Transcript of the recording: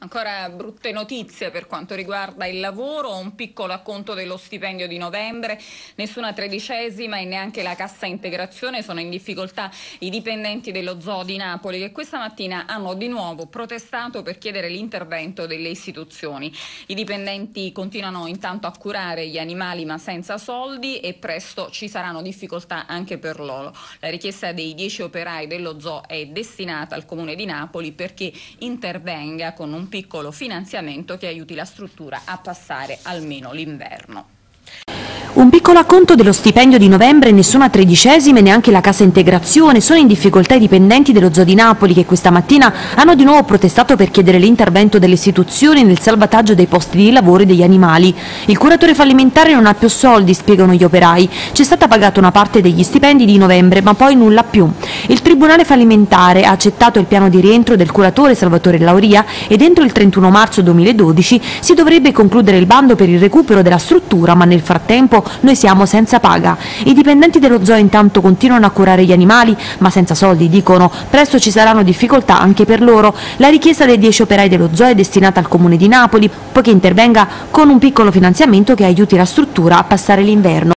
Ancora brutte notizie per quanto riguarda il lavoro, un piccolo acconto dello stipendio di novembre, nessuna tredicesima e neanche la cassa integrazione. Sono in difficoltà i dipendenti dello zoo di Napoli, che questa mattina hanno di nuovo protestato per chiedere l'intervento delle istituzioni. I dipendenti continuano intanto a curare gli animali ma senza soldi, e presto ci saranno difficoltà anche per loro. La richiesta dei 10 operai dello zoo è destinata al Comune di Napoli perché intervenga con un piccolo finanziamento che aiuti la struttura a passare almeno l'inverno. Un piccolo acconto dello stipendio di novembre, nessuna tredicesima e neanche la cassa integrazione. Sono in difficoltà i dipendenti dello zoo di Napoli, che questa mattina hanno di nuovo protestato per chiedere l'intervento delle istituzioni nel salvataggio dei posti di lavoro e degli animali. Il curatore fallimentare non ha più soldi, spiegano gli operai. C'è stata pagata una parte degli stipendi di novembre, ma poi nulla più. Il tribunale fallimentare ha accettato il piano di rientro del curatore Salvatore Lauria ed entro il 31 marzo 2012 si dovrebbe concludere il bando per il recupero della struttura, ma nel frattempo noi siamo senza paga. I dipendenti dello zoo intanto continuano a curare gli animali, ma senza soldi, dicono. Presto ci saranno difficoltà anche per loro. La richiesta dei 10 operai dello zoo è destinata al Comune di Napoli, poiché intervenga con un piccolo finanziamento che aiuti la struttura a passare l'inverno.